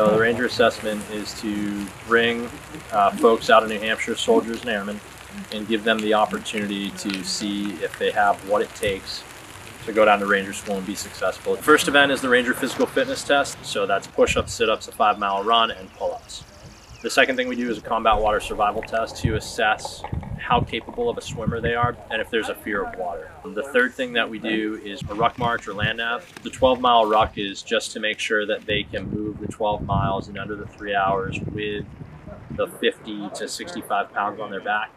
So the Ranger assessment is to bring folks out of New Hampshire, soldiers and airmen, and give them the opportunity to see if they have what it takes to go down to Ranger School and be successful. The first event is the Ranger Physical Fitness Test, so that's push-ups, sit-ups, a 5-mile run, and pull-ups. The second thing we do is a combat water survival test to assess how capable of a swimmer they are and if there's a fear of water. The third thing that we do is a ruck march or land nav. The 12-mile ruck is just to make sure that they can move the 12 miles in under the 3 hours with the 50 to 65 pounds on their back.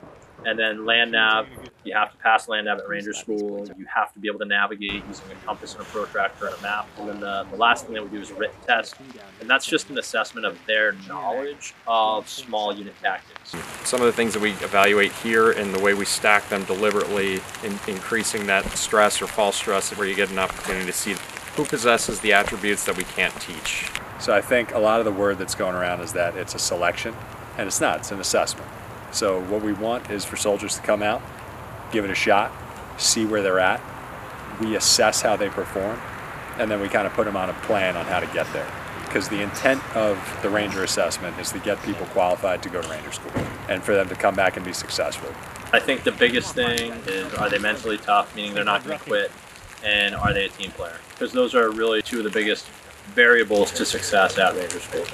And then land nav, you have to pass land nav at Ranger School. You have to be able to navigate using a compass and a protractor and a map. And then the last thing that we do is a written test. And that's just an assessment of their knowledge of small unit tactics. Some of the things that we evaluate here and the way we stack them deliberately, increasing that stress or false stress where you get an opportunity to see who possesses the attributes that we can't teach. So I think a lot of the word that's going around is that it's a selection, and it's not, it's an assessment. So what we want is for soldiers to come out, give it a shot, see where they're at. We assess how they perform, and then we kind of put them on a plan on how to get there. Because the intent of the Ranger assessment is to get people qualified to go to Ranger School and for them to come back and be successful. I think the biggest thing is, are they mentally tough, meaning they're not going to quit, and are they a team player? Because those are really two of the biggest variables to success at Ranger School.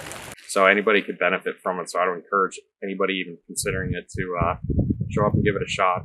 So anybody could benefit from it, so I would encourage anybody even considering it to show up and give it a shot.